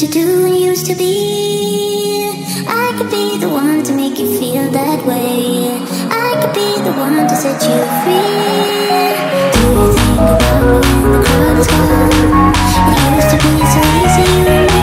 used to do and used to be. I could be the one to make you feel that way. I could be the one to set you free. Do you think about me when the crowd is gone? It used to be so easy, you and me.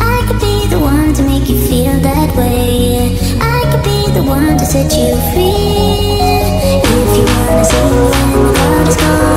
I could be the one to make you feel that way. I could be the one to set you free. Set you free. If you wanna see when the world is gone.